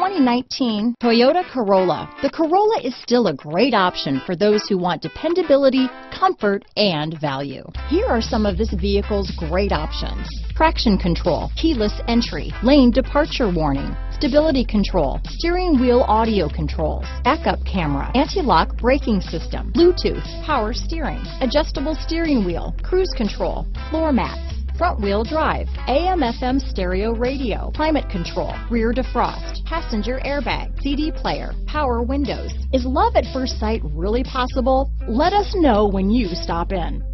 2019 Toyota Corolla. The Corolla is still a great option for those who want dependability, comfort, and value. Here are some of this vehicle's great options: traction control, keyless entry, lane departure warning, stability control, steering wheel audio controls, backup camera, anti-lock braking system, Bluetooth, power steering, adjustable steering wheel, cruise control, floor mats, front-wheel drive, AM/FM stereo radio, climate control, rear defrost, passenger airbag, CD player, power windows. Is love at first sight really possible? Let us know when you stop in.